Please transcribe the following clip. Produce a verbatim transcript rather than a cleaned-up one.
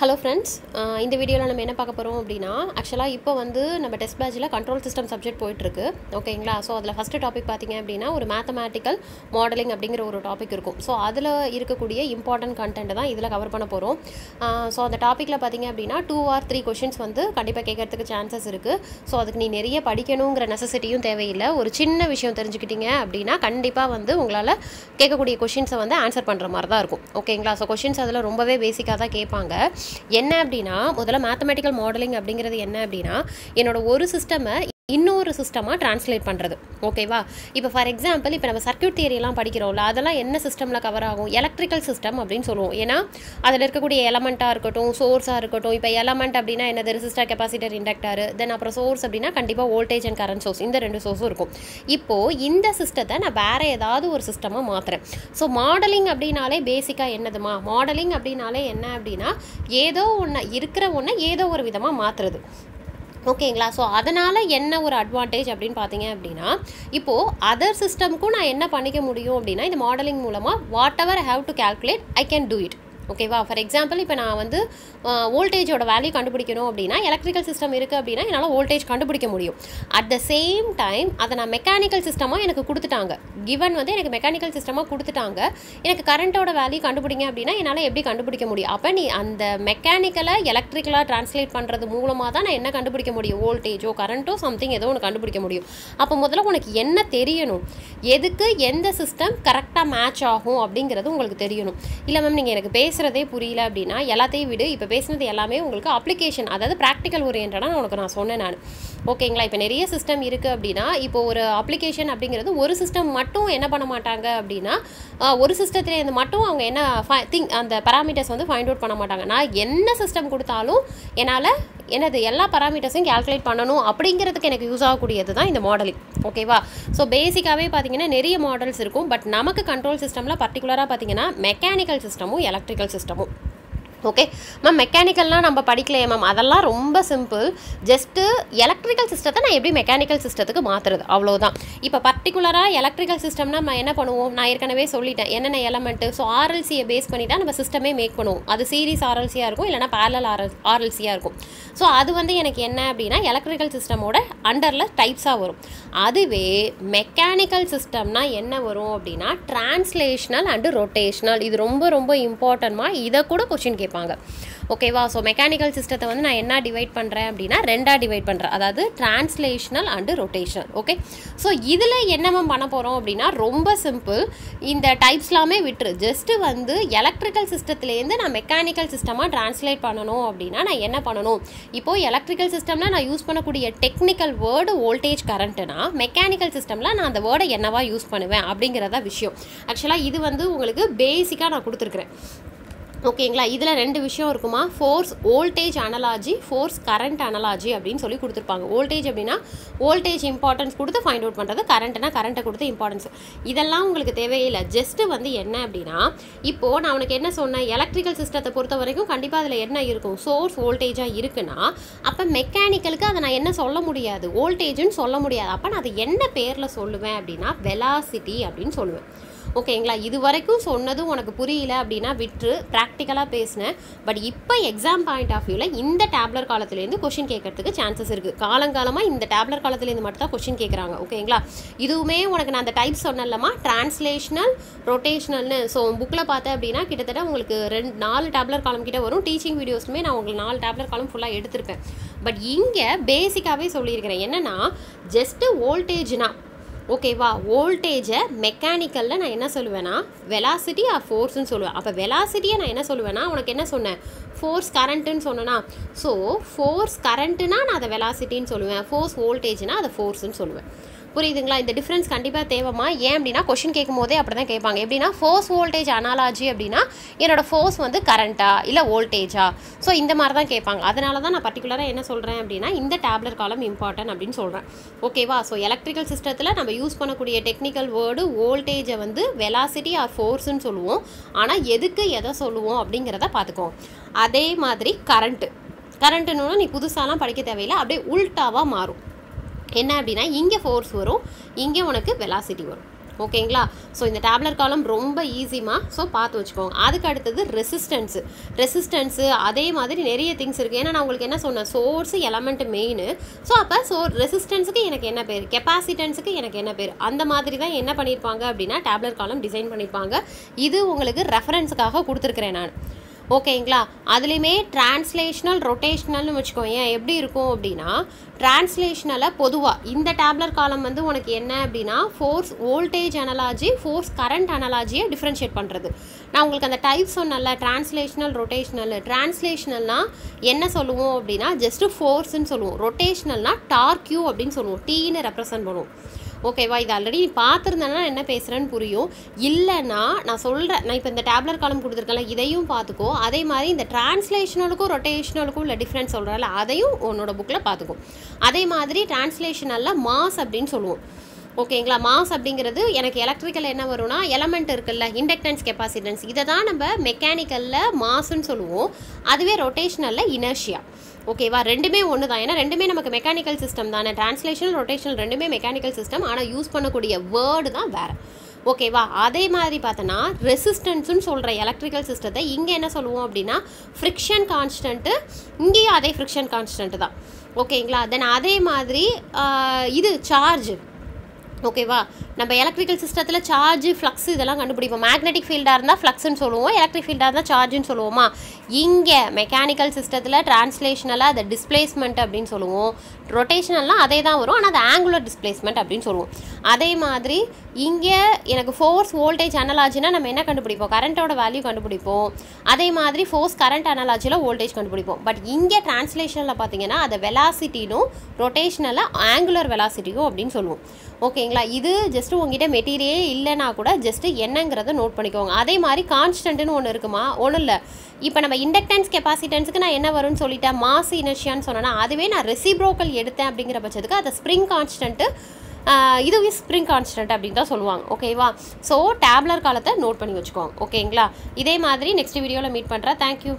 Hello friends, uh, in this video we will talk about actually now we have test batch control system subject okay, so the first topic is mathematical modeling topic. So that is important content that cover uh, so the topic is two or three questions chances so adukku nee neriya padikanumngra necessity um thevai illa oru chinna vishayam therinjikitinga appadina kandipa vandu ungala kekakudi questions vandu answer pandra mari da irukum okayla so questions adala rombave basic ah da kepanga enna appadina modala mathematical modeling abdingiradhu enna appadina enoda oru system இன்னொரு சிஸ்டமா translate பண்றது ஓகேவா இப்போ for example இப்போ நம்ம circuit theory எல்லாம் படிக்கிறோம்ல அதெல்லாம் என்ன சிஸ்டம்ல கவர் ஆகும் எலக்ட்ரிக்கல் சிஸ்டம் அப்படினு சொல்லுவோம் ஏனா அதுல இருக்க கூடிய எலிமெண்டா இருக்கட்டும் சோர்ஸா இருக்கட்டும் இப்போ எலிமெண்ட் அப்படினா என்னது ரெசிஸ்டர் கெபாசிட்டர் இண்டக்டர் தென் அப்புறம் சோர்ஸ் அப்படினா கண்டிப்பா வோல்டேஜ் அண்ட் கரண்ட் சோர்ஸ் இந்த ரெண்டு சோர்ஸும் இருக்கும் இப்போ இந்த சிஸ்டத்தை நான் வேற ஏதாவது ஒரு சிஸ்டமா மாத்துறேன் சோ மாடலிங் அப்படினாலே பேசிக்கா என்னதுமா மாடலிங் அப்படினாலே என்ன அப்படினா ஏதோ ஒண்ண இருக்குற ஒண்ண ஏதோ ஒரு விதமா மாத்துறது ஓகேங்களா சோ அதனால என்ன ஒரு அட்வான்டேஜ் அப்படினு பாத்தீங்க அப்படினா இப்போ अदर சிஸ்டம்க்கு நான் என்ன பண்ணிக்க முடியும் அப்படினா இந்த மாடலிங் மூலமா whatever have to calculate I can do it ஓகேவா ஃபார் எக்ஸாம்பிள் இப்போ நான் வந்து வோல்டேஜோட வேல்யூ கண்டுபிடிக்கணும் அப்படினா எலக்ட்ரிக்கல் சிஸ்டம் இருக்கு அப்படினா என்னால வோல்டேஜ் கண்டுபிடிக்க முடியும் அட் தி சேம் டைம் அத நான் மெக்கானிக்கல் சிஸ்டமா எனக்கு கொடுத்துட்டாங்க கிவன் வந்து எனக்கு மெக்கானிக்கல் சிஸ்டமா கொடுத்துட்டாங்க எனக்கு கரண்டோட வேல்யூ கண்டுபிடிங்க அப்படினா என்னால எப்படி கண்டுபிடிக்க முடியும் அப்ப நீ அந்த மெக்கானிக்கலை எலக்ட்ரிக்கலா ட்ரான்ஸ்லேட் பண்றது மூலமா தான் நான் என்ன கண்டுபிடிக்க முடியும் வோல்டேஜோ கரண்டோ சம்திங் ஏதோ ஒன்னு கண்டுபிடிக்க முடியும் அப்ப முதல்ல உங்களுக்கு என்ன தெரியணும் எதுக்கு எந்த சிஸ்டம் கரெக்ட்டா மேட்ச் ஆகும் அப்படிங்கறது உங்களுக்கு தெரியணும் இல்ல மேம் நீங்க எனக்கு பேச பேசுறதே புரியல அப்படினா எல்லாத்தையும் விடு இப்ப பேசுனது எல்லாமே உங்களுக்கு அப்ளிகேஷன் அதாவது பிராக்டிகல் ஓரியண்டடா உங்களுக்கு நான் சொன்னேன் நான் ஓகேங்களா இப்போ நிறைய சிஸ்டம் இருக்கு அப்படினா இப்போ ஒரு அப்ளிகேஷன் அப்படிங்கிறது ஒரு சிஸ்டம் மட்டும் என்ன பண்ண மாட்டாங்க அப்படினா ஒரு சிஸ்டத்துல இருந்து மட்டும் அவங்க என்ன திங் அந்த பாராமீட்டர்ஸ் வந்து ஃபைண்ட் அவுட் பண்ண மாட்டாங்க நான் என்ன சிஸ்டம் கொடுத்தாலும் என்னால என்னது எல்லா பாராமீட்டர்ஸையும் கால்குலேட் பண்ணனும் அப்படிங்கிறதுக்கு எனக்கு யூஸ் ஆகக்கூடியது தான் இந்த மாடலிங் ஓகேவா சோ பேசிக்காவே பாத்தீங்கன்னா நிறைய மாடல்ஸ் இருக்கும் பட் நமக்கு கண்ட்ரோல் சிஸ்டம்ல பர்టిక్యులரா பாத்தீங்கன்னா மெக்கானிக்கல் சிஸ்டமும் எலக்ட்ரிக்கல் சிஸ்டமும் ஓகே மேம் மெக்கானிக்கல்னா நம்ம படிக்கலையே மேம் அதெல்லாம் ரொம்ப சிம்பிள் ஜஸ்ட் எலக்ட்ரிக்கல் சிஸ்டத்தை நான் எப்படி மெக்கானிக்கல் சிஸ்டத்துக்கு மாத்துறது அவ்வளவுதான் இப்போ பர்టిక్యులரா எலக்ட்ரிக்கல் சிஸ்டம்னா நான் என்ன பண்ணுவோம் நான் ஏற்கனவே சொல்லிட்டேன் என்னென்ன எலிமெண்ட் சோ ஆர்எல்சியை பேஸ் பண்ணி தான் நம்ம சிஸ்டமே மேக் பண்ணுவோம் அது சீரிஸ் ஆர்எல்சியா இருக்கும் இல்லனா parallel ஆர்எல்சியா இருக்கும் சோ அது வந்து எனக்கு என்ன அப்படினா எலக்ட்ரிக்கல் சிஸ்டமோட அண்டர்ல டைப்ஸா வரும் அதுவே மெக்கானிக்கல் சிஸ்டம்னா என்ன வரும் அப்படினா ட்ரான்ஸ்லேஷனல் அண்ட் ரொட்டேஷனல் இது ரொம்ப ரொம்ப இம்பார்ட்டன்ட்மா இத கூட क्वेश्चन ஓகேவா சோ மெக்கானிக்கல் சிஸ்டத்தை வந்து நான் என்ன டிவைட் பண்றேன் அப்படினா ரெண்டா டிவைட் பண்றேன் அதாவது translational and rotational okay so இதுல என்னமா பண்ண போறோம் அப்படினா ரொம்ப சிம்பிள் இந்த டைப்ஸ்லாமே விட்டு ஜஸ்ட் வந்து எலக்ட்ரிக்கல் சிஸ்டத்துல இருந்து நான் மெக்கானிக்கல் சிஸ்டமா ட்ரான்ஸ்லேட் பண்ணனும் அப்படினா நான் என்ன பண்ணனும் இப்போ எலக்ட்ரிக்கல் சிஸ்டம்ல நான் யூஸ் பண்ணக்கூடிய டெக்னிக்கல் வேர்ட் வோல்டேஜ் கரண்ட்னா மெக்கானிக்கல் சிஸ்டம்ல நான் அந்த வேர்டை என்னவா யூஸ் பண்ணுவேன் அப்படிங்கறதா விஷயம் एक्चुअली இது வந்து உங்களுக்கு பேசிக்கா நான் கொடுத்திருக்கேன் ஓகேங்களா இதுல ரெண்டு விஷயம் இருக்குமா force voltage analogy force current analogy அப்படினு சொல்லி கொடுத்திருப்பாங்க வோல்டேஜ் அப்படினா வோல்டேஜ் இம்பார்ட்டன்ஸ் கொடுத்து ஃபைண்ட் அவுட் பண்றது கரண்ட்னா கரண்ட கொடுத்து இம்பார்ட்டன்ஸ் இதெல்லாம் உங்களுக்கு தேவையில்லை ஜஸ்ட் வந்து என்ன அப்படினா இப்போ நான் உங்களுக்கு என்ன சொன்னேன் எலக்ட்ரிக்கல் சிஸ்டத்தை பொறுத்த வரைக்கும் கண்டிப்பா அதுல என்ன இருக்கும் சோர்ஸ் வோல்டேஜா இருக்குனா அப்ப மெக்கானிக்கலுக்கு அத நான் என்ன சொல்ல முடியாது வோல்டேஜ்னு சொல்ல முடியாது அப்ப நான் அது என்ன பேர்ல சொல்லுவேன் அப்படினா வெலாசிட்டி அப்படினு சொல்லுவேன் ஓகேங்களா இது வரைக்கும் சொன்னது உங்களுக்கு புரியல அப்படினா விட்டு பிராக்டிகலா பேசுனேன் பட் இப்போ எக்ஸாம் பாயிண்ட் ஆஃப் வியூல இந்த டேப்லர் காலத்துல இருந்து क्वेश्चन கேக்கிறதுக்கு சான்சஸ் இருக்கு காலங்காலமா இந்த டேப்லர் காலத்துல இருந்து மட்டும் தான் क्वेश्चन கேக்குறாங்க ஓகேங்களா இதுவுமே உங்களுக்கு நான் அந்த டைப் சொன்னல்லமா ட்ரான்ஸ்லேஷனல் ரொட்டேஷனல்னு சோ புக்ல பார்த்தா அப்படினா கிட்டத்தட்ட உங்களுக்கு ரெண்டு நாலு டேப்லர் காலம் கிட்ட வரும் டீச்சிங் வீடியோஸ்மே நான் உங்களுக்கு நாலு டேப்லர் காலம் ஃபுல்லா எடுத்துர்ப்பேன் பட் இங்க பேசிக்காவே சொல்லி இருக்கேன் என்னன்னா ஜஸ்ட் வோல்டேஜ்னா ஓகேவா வோல்டேஜை மெக்கானிக்கலில் நான் என்ன சொல்லுவேன்னா வெலாசிட்டி ஆர் ஃபோர்ஸ்ன்னு சொல்லுவேன் அப்போ வெலாசிட்டியை நான் என்ன சொல்லுவேன்னா உனக்கு என்ன சொன்னேன் ஃபோர்ஸ் கரண்ட்டுன்னு சொன்னேன்னா ஸோ ஃபோர்ஸ் கரண்ட்டுனா நான் அதை வெலாசிட்டின்னு சொல்லுவேன் ஃபோர்ஸ் வோல்டேஜ்னா அதை ஃபோர்ஸ்ன்னு சொல்லுவேன் புரியுதுங்களா இந்த டிஃப்ரென்ஸ் கண்டிப்பாக தேவைமா ஏன் அப்படின்னா கொஷின் கேட்கும் போதே அப்படி தான் கேட்பாங்க எப்படின்னா ஃபோர்ஸ் வோல்டேஜ் அனாலஜி அப்படின்னா என்னோட ஃபோர்ஸ் வந்து கரண்ட்டா இல்லை வோல்டேஜா ஸோ இந்த மாதிரி தான் கேட்பாங்க அதனால தான் நான் பர்டிகுலராக என்ன சொல்கிறேன் அப்படின்னா இந்த டேப்லர் காலம் இம்பார்ட்டன்ட் அப்படின்னு சொல்கிறேன் ஓகேவா ஸோ எலக்ட்ரிக்கல் சிஸ்டத்தில் நம்ம யூஸ் பண்ணக்கூடிய டெக்னிக்கல் வேர்டு வோல்டேஜை வந்து வெலாசிட்டி ஆர் ஃபோர்ஸ்ன்னு சொல்லுவோம் ஆனால் எதுக்கு எதை சொல்லுவோம் அப்படிங்கிறத பார்த்துக்கோ அதே மாதிரி கரண்ட்டு கரண்ட்டுன்னு நீ புதுசாலாம் படிக்க தேவையில்லை அப்படியே உல்ட்டாவாக மாறும் என்ன அப்படின்னா இங்கே ஃபோர்ஸ் வரும் இங்கே உனக்கு வெலாசிட்டி வரும் ஓகேங்களா. ஸோ இந்த டேப்லர் காலம் ரொம்ப ஈஸிமா. ஸோ பார்த்து வச்சுக்கோங்க. அதுக்கு அடுத்தது ரெசிஸ்டன்ஸு ரெசிஸ்டன்ஸு அதே மாதிரி நிறைய திங்ஸ் இருக்குது. ஏன்னா நான் உங்களுக்கு என்ன சொன்னேன், சோர்ஸு எலமெண்ட் மெயின். ஸோ அப்போ ஸோ ரெசிஸ்டன்ஸுக்கு எனக்கு என்ன பேர், கெப்பாசிட்டன்ஸுக்கு எனக்கு என்ன பேர், அந்த மாதிரி தான் என்ன பண்ணியிருப்பாங்க அப்படின்னா டேப்லர் காலம் டிசைன் பண்ணியிருப்பாங்க. இது உங்களுக்கு ரெஃபரன்ஸுக்காக கொடுத்துருக்குறேன் நான், ஓகேங்களா. அதுலேயுமே டிரான்ஸ்லேஷ்னல் ரொட்டேஷ்னல்னு வச்சுக்கோங்க. எப்படி இருக்கும் அப்படின்னா டிரான்ஸ்லேஷ்னலை பொதுவாக இந்த டேப்லர் காலம் வந்து உனக்கு என்ன அப்படின்னா force voltage analogy, force current அனலாஜியை டிஃப்ரென்ஷியேட் பண்ணுறது. நான் உங்களுக்கு அந்த டைப் சொன்னல டிரான்ஸ்லேஷ்னல் ரொட்டேஷ்னல். டிரான்ஸ்லேஷ்னல்னால் என்ன சொல்லுவோம் அப்படின்னா ஜஸ்ட்டு ஃபோர்ஸ்ன்னு சொல்லுவோம். ரொட்டேஷ்னல்னால் டார்க்யூ அப்படின்னு சொல்லுவோம், டீன்னு ரெப்ரசன்ட் பண்ணுவோம், ஓகேவா. இது ஆல்ரெடி நீ பார்த்துருந்தேன்னா என்ன பேசுகிறேன்னு புரியும். இல்லைன்னா நான் சொல்கிறேன், நான் இப்போ இந்த டேப்லர் காலம் கொடுத்துருக்கேன்ல இதையும் பார்த்துக்கோ. அதே மாதிரி இந்த டிரான்ஸ்லேஷனலுக்கும் ரொட்டேஷனலுக்கும் உள்ள டிஃப்ரென்ஸ் சொல்கிறேன்ல அதையும் உன்னோட புக்கில் பார்த்துக்கும். அதே மாதிரி டிரான்ஸ்லேஷனலில் மாஸ் அப்படின்னு சொல்லுவோம், ஓகேங்களா. மாஸ் அப்படிங்கிறது எனக்கு எலக்ட்ரிக்கல் என்ன வரும்னா எலமெண்ட் இருக்குல்ல, இண்டக்டன்ஸ் கெப்பாசிட்டன்ஸ், இதை தான் நம்ம மெக்கானிக்கலில் மாஸுன்னு சொல்லுவோம். அதுவே ரொட்டேஷனலில் இனர்ஷியா, ஓகேவா. ரெண்டுமே ஒன்று தான், ஏன்னா ரெண்டுமே நமக்கு மெக்கானிக்கல் சிஸ்டம் தானே. டிரான்ஸ்லேஷனல் ரொட்டேஷனல் ரெண்டுமே மெக்கானிக்கல் சிஸ்டம், ஆனால் யூஸ் பண்ணக்கூடிய வேர்டு தான் வேறு, ஓகேவா. அதே மாதிரி பார்த்தோன்னா ரெசிஸ்டன்ஸுன்னு சொல்கிற எலக்ட்ரிக்கல் சிஸ்டத்தை இங்கே என்ன சொல்லுவோம் அப்படின்னா ஃப்ரிக்ஷன் கான்ஸ்டன்ட்டு, இங்கேயும் அதே ஃப்ரிக்ஷன் கான்ஸ்டன்ட்டு தான், ஓகேங்களா. தென் அதே மாதிரி இது சார்ஜு, ஓகேவா. நம்ம எலக்ட்ரிக்கல் சிஸ்டத்தில் சார்ஜ் ஃப்ளக்ஸ் இதெல்லாம் கண்டுபிடிப்போம். மேக்னெட்டிக் ஃபீல்டாக இருந்தால் ஃப்ளக்ஸ்ன்னு சொல்லுவோம், எலக்ட்ரிக் ஃபீல்டாக இருந்தால் சார்ஜுன்னு சொல்லுவோமா. இங்கே மெக்கானிக்கல் சிஸ்டத்தில் டிரான்ஸ்லேஷனலாக அதை டிஸ்பிளேஸ்மெண்ட் அப்படின்னு சொல்லுவோம். ரொட்டேஷனல்லாம் அதே தான் வரும், ஆனால் அது ஆங்குலர் டிஸ்பிளேஸ்மெண்ட் அப்படின்னு சொல்லுவோம். அதே மாதிரி இங்கே எனக்கு ஃபோர்ஸ் வோல்டேஜ் அனலாஜினா நம்ம என்ன கண்டுபிடிப்போம், கரண்ட்டோட வேல்யூ கண்டுபிடிப்போம். அதே மாதிரி ஃபோர்ஸ் கரண்ட் அனலாஜியில் வோல்டேஜ் கண்டுபிடிப்போம். பட் இங்கே டிரான்ஸ்லேஷனில் பார்த்தீங்கன்னா அதை வெலாசிட்டினும் ரொட்டேஷனலாக ஆங்குலர் வெலாசிட்டியும் அப்படின்னு சொல்லுவோம், ஓகேங்களா. இது ஜஸ்ட்டு உங்ககிட்ட மெட்டீரியலே இல்லைனா கூட ஜஸ்ட்டு என்னங்கிறத நோட் பண்ணிக்கோங்க. அதே மாதிரி கான்ஸ்டன்ட்னு ஒன்று இருக்குமா, ஒன்றும் இல்லை. இப்போ நம்ம இண்டக்டன்ஸ் கெப்பாசிட்டன்ஸுக்கு நான் என்ன வரும்னு சொல்லிட்டேன், மாஸ் இனர்ஷியான்னு சொன்னேன்னா. அதுவே நான் ரெசிப்ரோக்கல் எடுத்தேன் அப்படிங்கிற பட்சத்துக்கு அதை ஸ்ப்ரிங் கான்ஸ்டன்ட்டு, இதுவே ஸ்ப்ரிங் கான்ஸ்டன்ட் அப்படின்னு தான் சொல்லுவாங்க, ஓகேவா. ஸோ டேப்லர் காலத்தை நோட் பண்ணி வச்சுக்கோங்க, ஓகேங்களா. இதே மாதிரி நெக்ஸ்ட் வீடியோவில் மீட் பண்ணுறேன். தேங்க்யூ.